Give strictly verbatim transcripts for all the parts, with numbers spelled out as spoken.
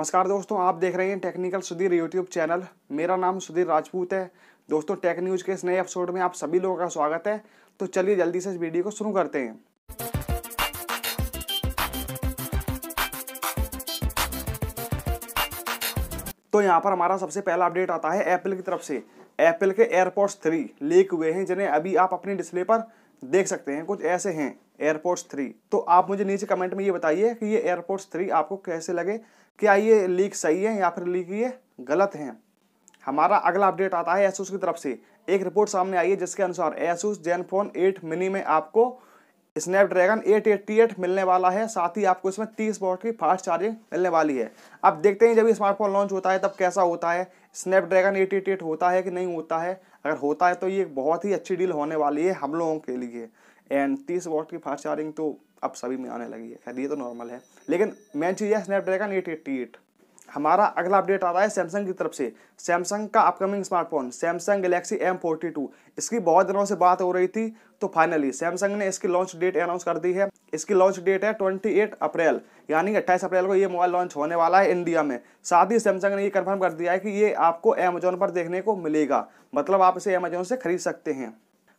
नमस्कार दोस्तों, आप देख रहे हैं टेक्निकल सुधीर यूट्यूब चैनल। मेरा नाम सुधीर राजपूत है। दोस्तों, टेक न्यूज़ के इस नए एपिसोड में आप सभी लोगों का स्वागत है। तो चलिए जल्दी से इस वीडियो को शुरू करते हैं। तो यहाँ पर हमारा सबसे पहला अपडेट आता है एप्पल की तरफ से। एप्पल के एयरपॉड्स थ्री लीक हुए हैं, जिन्हें अभी आप अपने डिस्प्ले पर देख सकते हैं। कुछ ऐसे हैं एयरपॉड्स थ्री। तो आप मुझे नीचे कमेंट में ये बताइए कि ये एयरपॉड्स थ्री आपको कैसे लगे, क्या ये लीक सही है या फिर लीक ये गलत हैं। हमारा अगला अपडेट आता है एसस की तरफ से। एक रिपोर्ट सामने आई है जिसके अनुसार एसस जेनफोन एट मिनी में आपको स्नैपड्रैगन एट एट एट मिलने वाला है। साथ ही आपको इसमें तीस वॉट की फास्ट चार्जिंग मिलने वाली है। अब देखते हैं जब स्मार्टफोन लॉन्च होता है तब कैसा होता है, स्नैपड्रैगन एट एट एट होता है कि नहीं होता है। अगर होता है तो ये बहुत ही अच्छी डील होने वाली है हम लोगों के लिए। एंड तीस वॉट की फास्ट चार्जिंग तो अब सभी में आने लगी है। खैर ये तो नॉर्मल है, लेकिन मेन चीज़ है स्नैपड्रैगन एट एट एट। हमारा अगला अपडेट आता है सैमसंग की तरफ से। सैमसंग का upcoming smartphone Samsung Galaxy M forty two, इसकी बहुत दिनों से बात हो रही थी। तो फाइनली सैमसंग ने इसकी लॉन्च डेट अनाउंस कर दी है। इसकी लॉन्च डेट है अट्ठाईस अप्रैल, यानी अट्ठाईस अप्रैल को ये मोबाइल लॉन्च होने वाला है इंडिया में। साथ ही सैमसंग ने ये कंफर्म कर दिया है कि ये आपको अमेजॉन पर देखने को मिलेगा, मतलब आप इसे अमेजॉन से खरीद सकते हैं।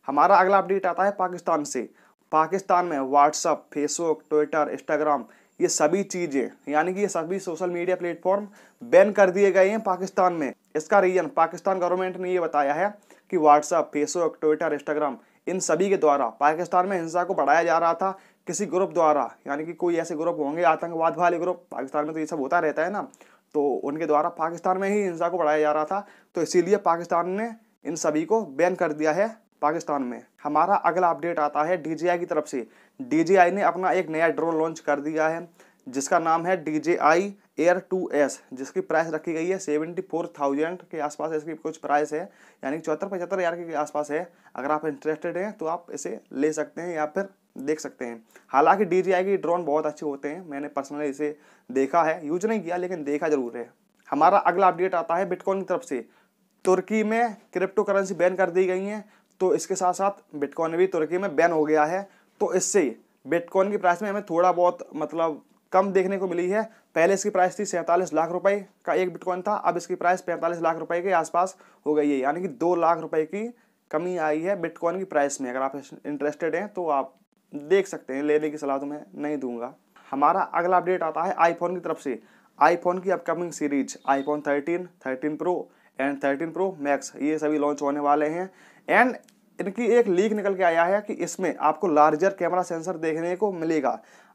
हमारा अगला अपडेट आता है पाकिस्तान से। पाकिस्तान में व्हाट्सअप, फेसबुक, ट्विटर, इंस्टाग्राम, ये सभी चीज़ें यानी कि ये सभी सोशल मीडिया प्लेटफॉर्म बैन कर दिए गए हैं पाकिस्तान में। इसका रीज़न पाकिस्तान गवर्नमेंट ने ये बताया है कि व्हाट्सअप, फेसबुक, ट्विटर, इंस्टाग्राम, इन सभी के द्वारा पाकिस्तान में हिंसा को बढ़ाया जा रहा था किसी ग्रुप द्वारा। यानी कि कोई ऐसे ग्रुप होंगे आतंकवाद वाले ग्रुप, पाकिस्तान में तो ये सब होता रहता है ना, तो उनके द्वारा पाकिस्तान में ही हिंसा को बढ़ाया जा रहा था। तो इसीलिए पाकिस्तान ने इन सभी को बैन कर दिया है पाकिस्तान में। हमारा अगला अपडेट आता है डी जी आई की तरफ से। डी जी आई ने अपना एक नया ड्रोन लॉन्च कर दिया है जिसका नाम है D G I air two S, जिसकी प्राइस रखी गई है सेवेंटी फोर थाउजेंड के आसपास इसकी कुछ प्राइस है, यानी चौहत्तर पचहत्तर हज़ार के आसपास है। अगर आप इंटरेस्टेड हैं तो आप इसे ले सकते हैं या फिर देख सकते हैं। हालांकि डी जी आई के ड्रोन बहुत अच्छे होते हैं, मैंने पर्सनली इसे देखा है, यूज नहीं किया लेकिन देखा जरूर है। हमारा अगला अपडेट आता है बिटकॉइन की तरफ से। तुर्की में क्रिप्टो करेंसी बैन कर दी गई हैं, तो इसके साथ साथ बिटकॉइन भी तुर्की में बैन हो गया है। तो इससे बिटकॉइन की प्राइस में हमें थोड़ा बहुत मतलब कम देखने को मिली है। पहले इसकी प्राइस थी सैंतालीस लाख रुपए का एक बिटकॉइन था, अब इसकी प्राइस पैंतालीस लाख रुपए के आसपास हो गई है, यानी कि दो लाख रुपए की कमी आई है बिटकॉइन की प्राइस में। अगर आप इंटरेस्टेड हैं तो आप देख सकते हैं, लेने की सलाह तो मैं नहीं दूंगा। हमारा अगला अपडेट आता है आईफोन की तरफ से। आईफोन की upcoming series iPhone thirteen, thirteen pro and thirteen pro max, ये सभी लॉन्च होने वाले हैं। एंड इनकी एक लीक निकल के आया है कि इसमें आपको लार्जर कैमरा सेंसर देखने को मिलेगा।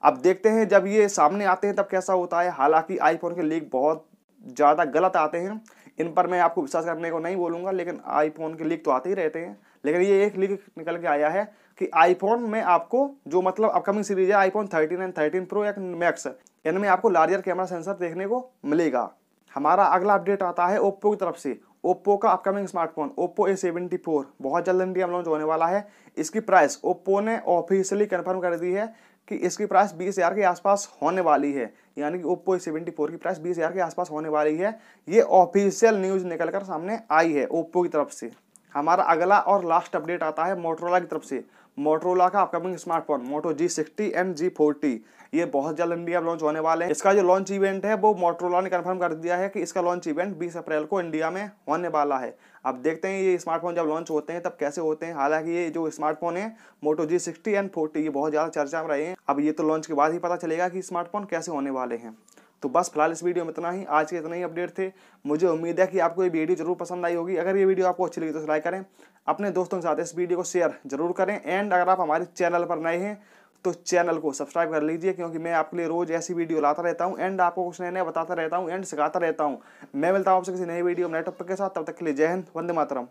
अब देखते हैं जब ये सामने आते हैं तब कैसा होता है। हालांकि आईफोन के लीक बहुत ज़्यादा गलत आते हैं, इन पर मैं आपको विश्वास करने को नहीं बोलूँगा, लेकिन आईफोन के लीक तो आते ही रहते हैं। लेकिन ये एक लीक निकल के आया है कि आईफोन में आपको जो मतलब अपकमिंग सीरीज है iPhone thirteen and thirteen pro या मैक्स, इनमें आपको लार्जर कैमरा सेंसर देखने को मिलेगा। हमारा अगला अपडेट आता है ओप्पो की तरफ से। ओप्पो का upcoming smartphone Oppo A seventy four बहुत जल्द इंडिया में लॉन्च होने वाला है। इसकी प्राइस ओप्पो ने ऑफिशियली कन्फर्म कर दी है कि इसकी प्राइस बीस हज़ार के आसपास होने वाली है, यानी कि ओप्पो ए सेवेंटी फोर की प्राइस बीस हज़ार के आसपास होने वाली है। ये ऑफिशियल न्यूज़ निकलकर सामने आई है ओप्पो की तरफ से। हमारा अगला और लास्ट अपडेट आता है मोटरोला की तरफ से। मोटरोला का upcoming smartphone Moto G sixty and G forty ये बहुत जल्द इंडिया में लॉन्च होने वाले हैं। इसका जो लॉन्च इवेंट है वो मोटरोला ने कंफर्म कर दिया है कि इसका लॉन्च इवेंट बीस अप्रैल को इंडिया में होने वाला है। अब देखते हैं ये स्मार्टफोन जब लॉन्च होते हैं तब कैसे होते हैं। हालांकि ये जो स्मार्टफोन है Moto G sixty and forty ये बहुत ज़्यादा चर्चा में रहे हैं। अब ये तो लॉन्च के बाद ही पता चलेगा कि स्मार्टफोन कैसे होने वाले हैं। तो बस फिलहाल इस वीडियो में इतना ही। आज के इतने ही अपडेट थे। मुझे उम्मीद है कि आपको ये वीडियो जरूर पसंद आई होगी। अगर ये वीडियो आपको अच्छी लगी तो लाइक करें, अपने दोस्तों के साथ इस वीडियो को शेयर जरूर करें। एंड अगर आप हमारे चैनल पर नए हैं तो चैनल को सब्सक्राइब कर लीजिए, क्योंकि मैं आपके लिए रोज़ ऐसी वीडियो लाता रहता हूँ एंड आपको कुछ नया नया बताता रहता हूँ एंड सिखाता रहता हूँ। मैं मिलता हूँ आपसे किसी नई वीडियो नए टॉपिक के साथ। तब तक के लिए जय हिंद, वंदे मातरम।